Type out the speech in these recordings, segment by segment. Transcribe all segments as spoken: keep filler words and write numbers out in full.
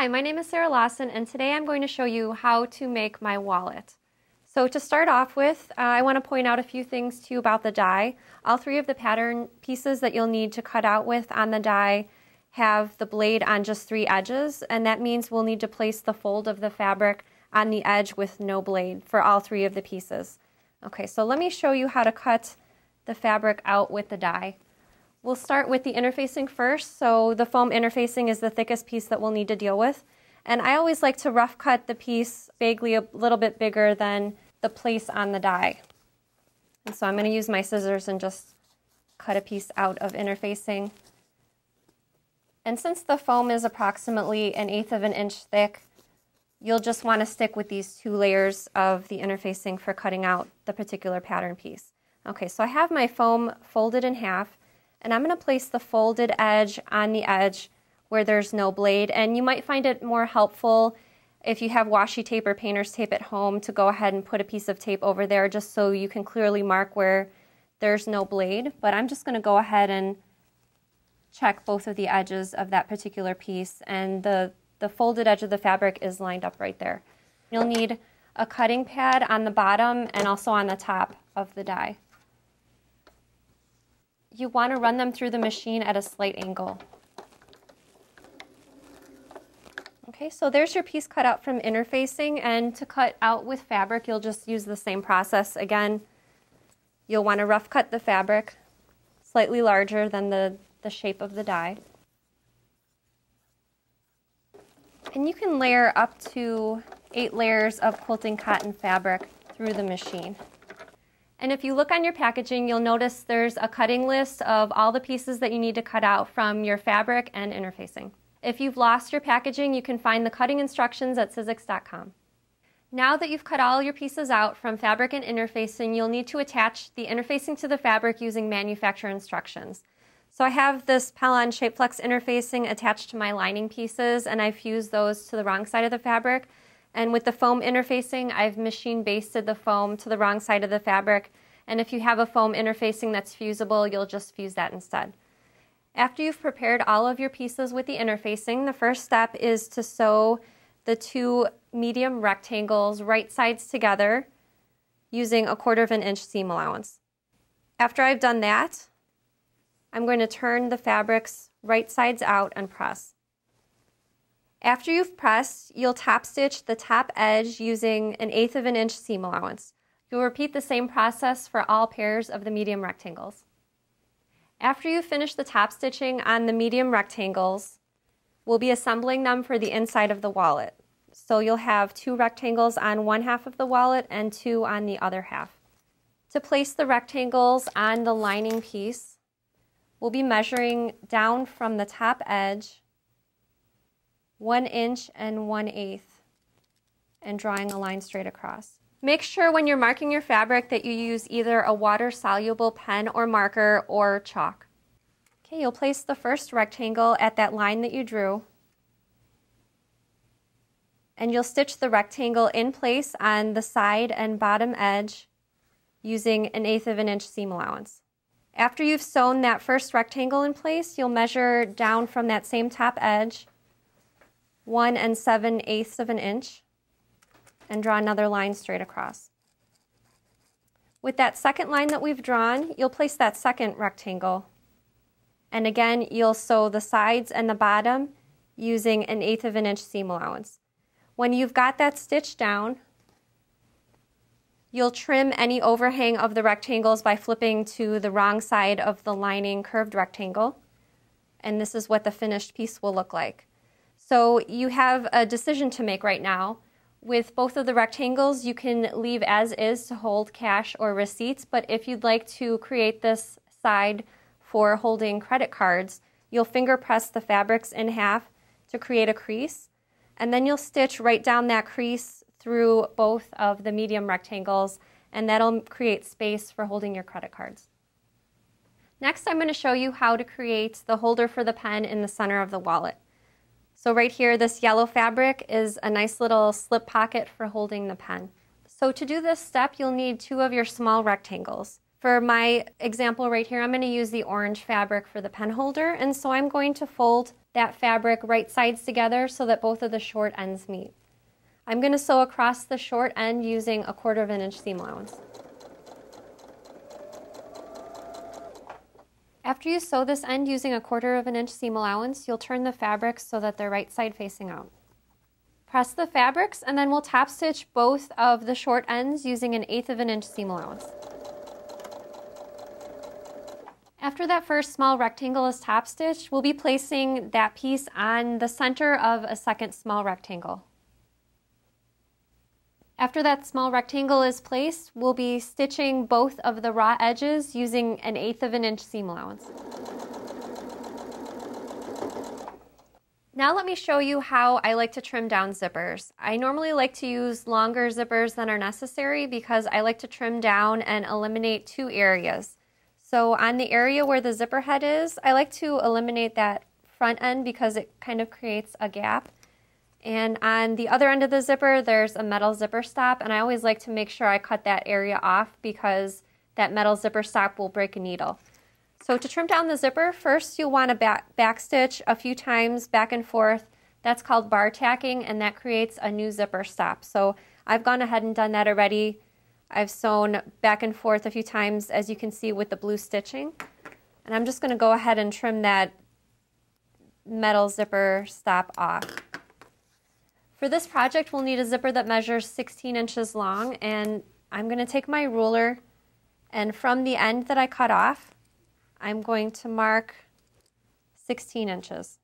Hi, my name is Sarah Lawson, and today I'm going to show you how to make my wallet. So to start off with, uh, I want to point out a few things to you about the die. All three of the pattern pieces that you'll need to cut out with on the die have the blade on just three edges, and that means we'll need to place the fold of the fabric on the edge with no blade for all three of the pieces. Okay, so let me show you how to cut the fabric out with the die. We'll start with the interfacing first, so the foam interfacing is the thickest piece that we'll need to deal with. And I always like to rough cut the piece vaguely a little bit bigger than the place on the die. And so I'm going to use my scissors and just cut a piece out of interfacing. And since the foam is approximately an eighth of an inch thick, you'll just want to stick with these two layers of the interfacing for cutting out the particular pattern piece. Okay, so I have my foam folded in half. And I'm going to place the folded edge on the edge where there's no blade. And you might find it more helpful if you have washi tape or painter's tape at home to go ahead and put a piece of tape over there just so you can clearly mark where there's no blade. But I'm just going to go ahead and check both of the edges of that particular piece. And the, the folded edge of the fabric is lined up right there. You'll need a cutting pad on the bottom and also on the top of the die. You want to run them through the machine at a slight angle. Okay, so there's your piece cut out from interfacing, and to cut out with fabric, you'll just use the same process. Again, you'll want to rough cut the fabric slightly larger than the, the shape of the die. And you can layer up to eight layers of quilting cotton fabric through the machine. And if you look on your packaging, you'll notice there's a cutting list of all the pieces that you need to cut out from your fabric and interfacing. If you've lost your packaging, you can find the cutting instructions at sizzix dot com. Now that you've cut all your pieces out from fabric and interfacing, you'll need to attach the interfacing to the fabric using manufacturer instructions. So I have this Pelon Shapeflex interfacing attached to my lining pieces, and I fused those to the wrong side of the fabric. And with the foam interfacing, I've machine basted the foam to the wrong side of the fabric. And if you have a foam interfacing that's fusible, you'll just fuse that instead. After you've prepared all of your pieces with the interfacing, the first step is to sew the two medium rectangles right sides together using a quarter of an inch seam allowance. After I've done that, I'm going to turn the fabrics right sides out and press. After you've pressed, you'll top stitch the top edge using an eighth of an inch seam allowance. You'll repeat the same process for all pairs of the medium rectangles. After you finish the top stitching on the medium rectangles, we'll be assembling them for the inside of the wallet. So you'll have two rectangles on one half of the wallet and two on the other half. To place the rectangles on the lining piece, we'll be measuring down from the top edge one inch and one eighth, and drawing a line straight across. Make sure when you're marking your fabric that you use either a water-soluble pen or marker or chalk. Okay, you'll place the first rectangle at that line that you drew, and you'll stitch the rectangle in place on the side and bottom edge using an eighth of an inch seam allowance. After you've sewn that first rectangle in place, you'll measure down from that same top edge one and seven eighths of an inch, and draw another line straight across. With that second line that we've drawn, you'll place that second rectangle. And again, you'll sew the sides and the bottom using an eighth of an inch seam allowance. When you've got that stitch down, you'll trim any overhang of the rectangles by flipping to the wrong side of the lining curved rectangle. And this is what the finished piece will look like. So you have a decision to make right now. With both of the rectangles, you can leave as is to hold cash or receipts, but if you'd like to create this side for holding credit cards, you'll finger press the fabrics in half to create a crease, and then you'll stitch right down that crease through both of the medium rectangles, and that'll create space for holding your credit cards. Next, I'm going to show you how to create the holder for the pen in the center of the wallet. So right here, this yellow fabric is a nice little slip pocket for holding the pen. So to do this step, you'll need two of your small rectangles. For my example right here, I'm going to use the orange fabric for the pen holder, and so I'm going to fold that fabric right sides together so that both of the short ends meet. I'm going to sew across the short end using a quarter of an inch seam allowance. After you sew this end using a quarter of an inch seam allowance, you'll turn the fabrics so that they're right side facing out. Press the fabrics, and then we'll top stitch both of the short ends using an eighth of an inch seam allowance. After that first small rectangle is top stitched, we'll be placing that piece on the center of a second small rectangle. After that small rectangle is placed, we'll be stitching both of the raw edges using an eighth of an inch seam allowance. Now let me show you how I like to trim down zippers. I normally like to use longer zippers than are necessary because I like to trim down and eliminate two areas. So on the area where the zipper head is, I like to eliminate that front end because it kind of creates a gap. And on the other end of the zipper, there's a metal zipper stop, and I always like to make sure I cut that area off because that metal zipper stop will break a needle. So to trim down the zipper, first you'll want to back, back stitch a few times back and forth. That's called bar tacking, and that creates a new zipper stop. So I've gone ahead and done that already. I've sewn back and forth a few times, as you can see with the blue stitching. And I'm just going to go ahead and trim that metal zipper stop off. For this project, we'll need a zipper that measures sixteen inches long, and I'm going to take my ruler, and from the end that I cut off, I'm going to mark sixteen inches.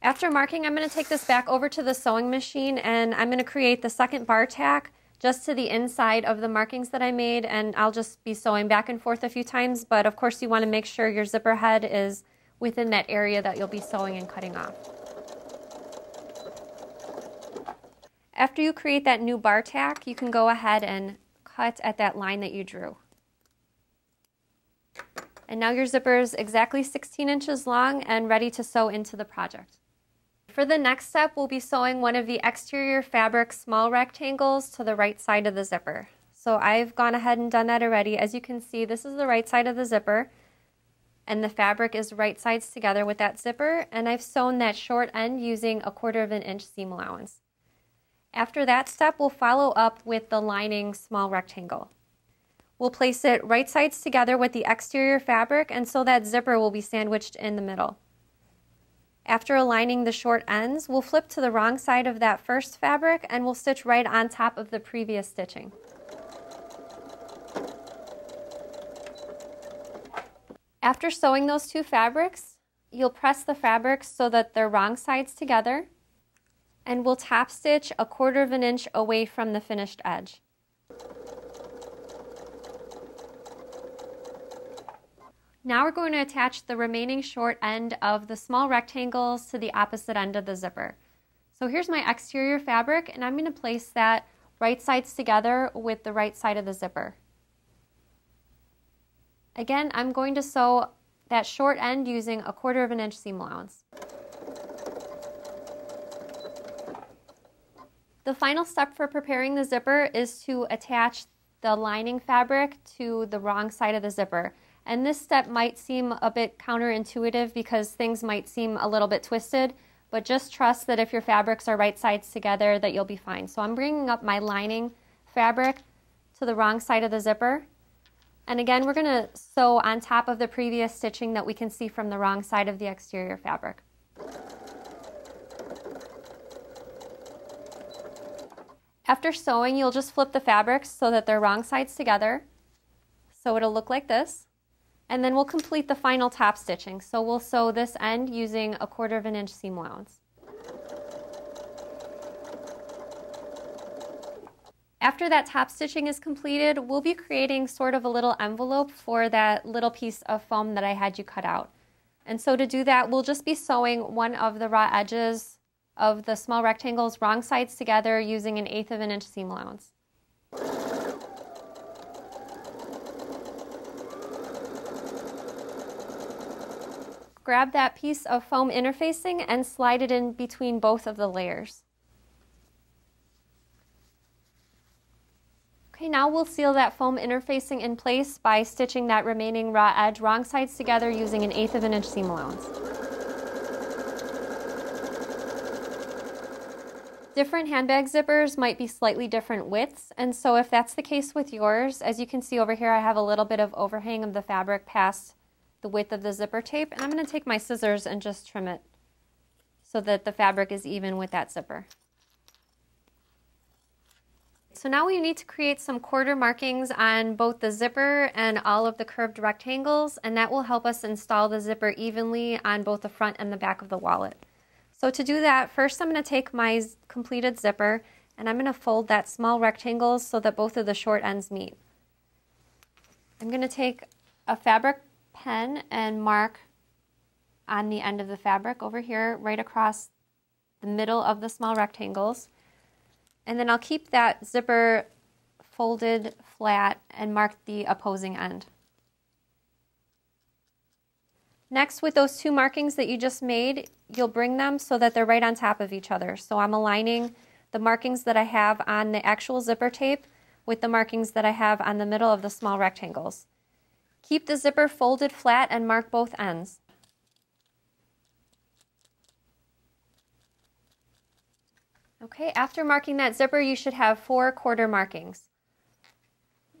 After marking, I'm going to take this back over to the sewing machine, and I'm going to create the second bar tack just to the inside of the markings that I made, and I'll just be sewing back and forth a few times, but of course you want to make sure your zipper head is within that area that you'll be sewing and cutting off. After you create that new bar tack, you can go ahead and cut at that line that you drew. And now your zipper is exactly sixteen inches long and ready to sew into the project. For the next step, we'll be sewing one of the exterior fabric small rectangles to the right side of the zipper. So I've gone ahead and done that already. As you can see, this is the right side of the zipper, and the fabric is right sides together with that zipper, and I've sewn that short end using a quarter of an inch seam allowance. After that step, we'll follow up with the lining small rectangle. We'll place it right sides together with the exterior fabric, and so that zipper will be sandwiched in the middle. After aligning the short ends, we'll flip to the wrong side of that first fabric, and we'll stitch right on top of the previous stitching. After sewing those two fabrics, you'll press the fabrics so that they're wrong sides together, and we'll top stitch a quarter of an inch away from the finished edge. Now we're going to attach the remaining short end of the small rectangles to the opposite end of the zipper. So here's my exterior fabric, and I'm going to place that right sides together with the right side of the zipper. Again, I'm going to sew that short end using a quarter of an inch seam allowance. The final step for preparing the zipper is to attach the lining fabric to the wrong side of the zipper. And this step might seem a bit counterintuitive because things might seem a little bit twisted, but just trust that if your fabrics are right sides together that you'll be fine. So I'm bringing up my lining fabric to the wrong side of the zipper. And again, we're going to sew on top of the previous stitching that we can see from the wrong side of the exterior fabric. After sewing, you'll just flip the fabrics so that they're wrong sides together. So it'll look like this. And then we'll complete the final top stitching. So we'll sew this end using a quarter of an inch seam allowance. After that top stitching is completed, we'll be creating sort of a little envelope for that little piece of foam that I had you cut out. And so to do that, we'll just be sewing one of the raw edges of the small rectangles wrong sides together using an eighth of an inch seam allowance. Grab that piece of foam interfacing and slide it in between both of the layers. Okay, now we'll seal that foam interfacing in place by stitching that remaining raw edge wrong sides together using an eighth of an inch seam allowance. Different handbag zippers might be slightly different widths, and so if that's the case with yours, as you can see over here, I have a little bit of overhang of the fabric past the width of the zipper tape, and I'm going to take my scissors and just trim it so that the fabric is even with that zipper. So now we need to create some quarter markings on both the zipper and all of the curved rectangles, and that will help us install the zipper evenly on both the front and the back of the wallet. So to do that, first I'm going to take my completed zipper and I'm going to fold that small rectangle so that both of the short ends meet. I'm going to take a fabric pen and mark on the end of the fabric over here, right across the middle of the small rectangles. And then I'll keep that zipper folded flat and mark the opposing end. Next, with those two markings that you just made, you'll bring them so that they're right on top of each other. So I'm aligning the markings that I have on the actual zipper tape with the markings that I have on the middle of the small rectangles. Keep the zipper folded flat and mark both ends. Okay, after marking that zipper, you should have four quarter markings.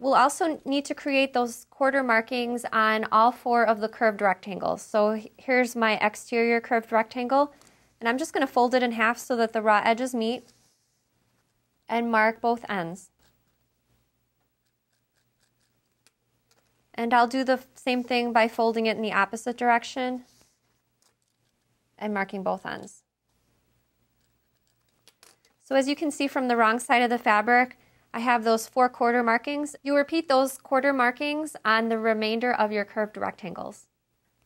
We'll also need to create those quarter markings on all four of the curved rectangles. So here's my exterior curved rectangle, and I'm just going to fold it in half so that the raw edges meet and mark both ends. And I'll do the same thing by folding it in the opposite direction and marking both ends. So as you can see from the wrong side of the fabric, I have those four quarter markings. You repeat those quarter markings on the remainder of your curved rectangles.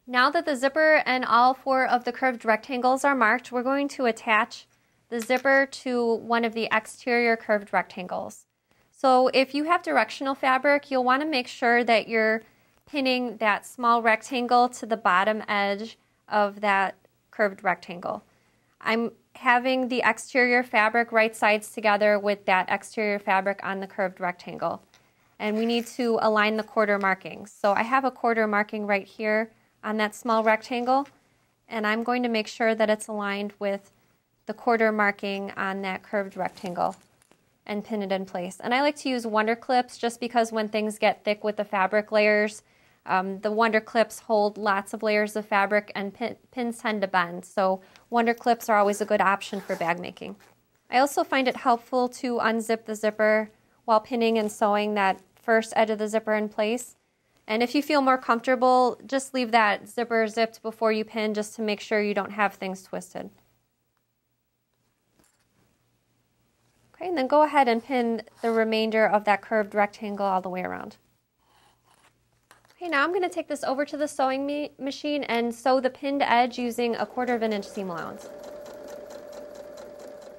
Now that the zipper and all four of the curved rectangles are marked, we're going to attach the zipper to one of the exterior curved rectangles. So if you have directional fabric, you'll want to make sure that you're pinning that small rectangle to the bottom edge of that curved rectangle. I'm having the exterior fabric right sides together with that exterior fabric on the curved rectangle. And we need to align the quarter markings. So I have a quarter marking right here on that small rectangle, and I'm going to make sure that it's aligned with the quarter marking on that curved rectangle and pin it in place. And I like to use Wonder Clips just because when things get thick with the fabric layers, Um, the Wonder Clips hold lots of layers of fabric and pin, pins tend to bend, so Wonder Clips are always a good option for bag making. I also find it helpful to unzip the zipper while pinning and sewing that first edge of the zipper in place. And if you feel more comfortable, just leave that zipper zipped before you pin just to make sure you don't have things twisted. Okay, and then go ahead and pin the remainder of that curved rectangle all the way around. Okay, now I'm going to take this over to the sewing machine and sew the pinned edge using a quarter of an inch seam allowance.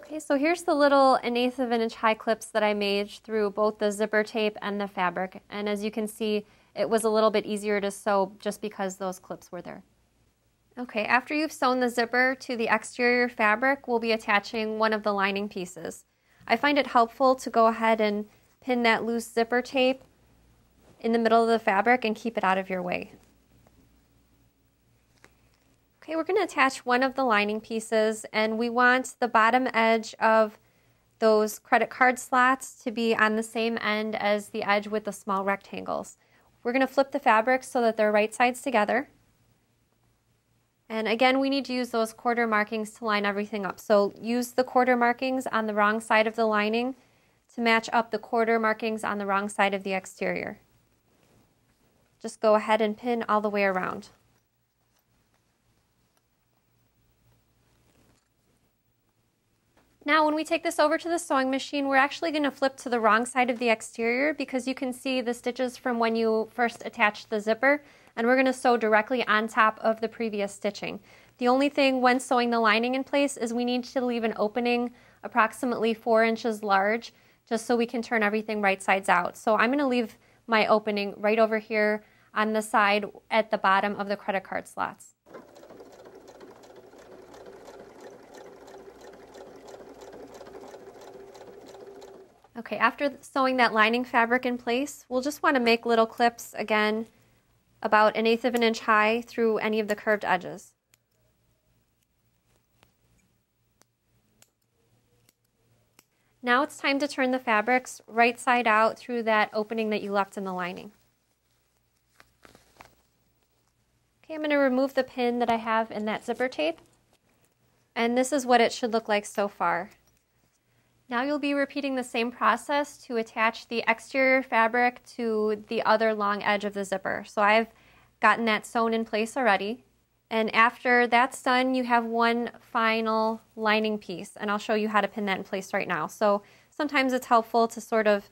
Okay, so here's the little an eighth of an inch high clips that I made through both the zipper tape and the fabric. And as you can see, it was a little bit easier to sew just because those clips were there. Okay, after you've sewn the zipper to the exterior fabric, we'll be attaching one of the lining pieces. I find it helpful to go ahead and pin that loose zipper tape in the middle of the fabric and keep it out of your way. Okay, we're going to attach one of the lining pieces, and we want the bottom edge of those credit card slots to be on the same end as the edge with the small rectangles. We're going to flip the fabric so that they're right sides together. And again, we need to use those quarter markings to line everything up. So use the quarter markings on the wrong side of the lining to match up the quarter markings on the wrong side of the exterior. Just go ahead and pin all the way around. Now when we take this over to the sewing machine, we're actually going to flip to the wrong side of the exterior because you can see the stitches from when you first attached the zipper, and we're going to sew directly on top of the previous stitching. The only thing when sewing the lining in place is we need to leave an opening approximately four inches large just so we can turn everything right sides out. So I'm going to leave my opening right over here on the side at the bottom of the credit card slots. Okay, after sewing that lining fabric in place, we'll just want to make little clips again about an eighth of an inch high through any of the curved edges. Now it's time to turn the fabrics right side out through that opening that you left in the lining. Okay, I'm going to remove the pin that I have in that zipper tape, and this is what it should look like so far. Now you'll be repeating the same process to attach the exterior fabric to the other long edge of the zipper. So I've gotten that sewn in place already. And after that's done, you have one final lining piece, and I'll show you how to pin that in place right now. So sometimes it's helpful to sort of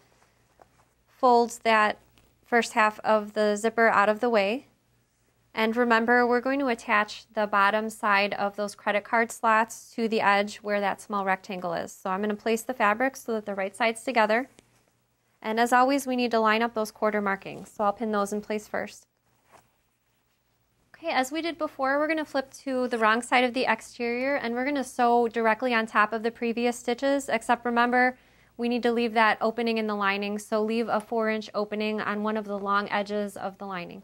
fold that first half of the zipper out of the way. And remember, we're going to attach the bottom side of those credit card slots to the edge where that small rectangle is. So I'm going to place the fabric so that the right side's together. And as always, we need to line up those quarter markings. So I'll pin those in place first. Okay, as we did before, we're going to flip to the wrong side of the exterior, and we're going to sew directly on top of the previous stitches, except remember, we need to leave that opening in the lining, so leave a four inch opening on one of the long edges of the lining.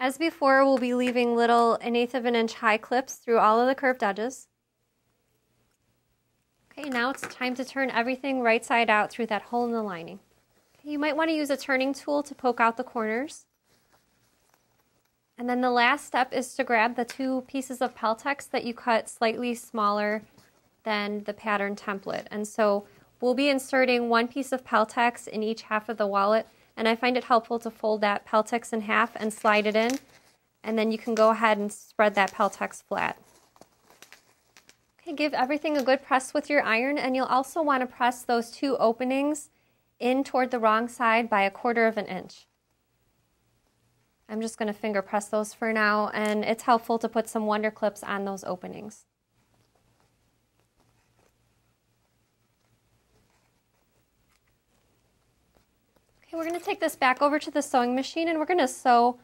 As before, we'll be leaving little an eighth of an inch high clips through all of the curved edges. Okay, now it's time to turn everything right side out through that hole in the lining. Okay, you might want to use a turning tool to poke out the corners. And then the last step is to grab the two pieces of Peltex that you cut slightly smaller than the pattern template. And so we'll be inserting one piece of Peltex in each half of the wallet. And I find it helpful to fold that Peltex in half and slide it in, and then you can go ahead and spread that Peltex flat. Okay, give everything a good press with your iron, and you'll also want to press those two openings in toward the wrong side by a quarter of an inch. I'm just going to finger press those for now, and it's helpful to put some Wonder Clips on those openings. We're going to take this back over to the sewing machine, and we're going to sew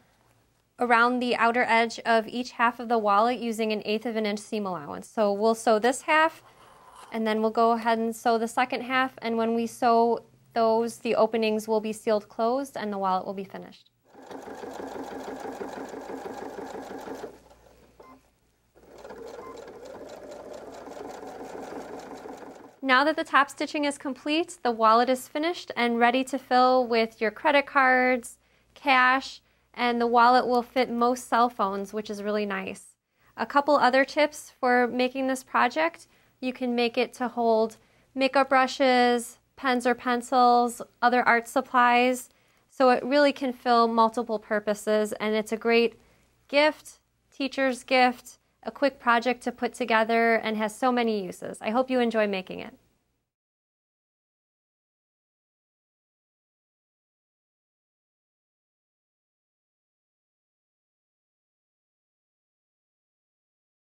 around the outer edge of each half of the wallet using an eighth of an inch seam allowance. So we'll sew this half, and then we'll go ahead and sew the second half, and when we sew those, the openings will be sealed closed and the wallet will be finished. Now that the top stitching is complete, the wallet is finished and ready to fill with your credit cards, cash, and the wallet will fit most cell phones, which is really nice. A couple other tips for making this project: you can make it to hold makeup brushes, pens or pencils, other art supplies, so it really can fill multiple purposes, and it's a great gift, teacher's gift, a quick project to put together, and has so many uses. I hope you enjoy making it.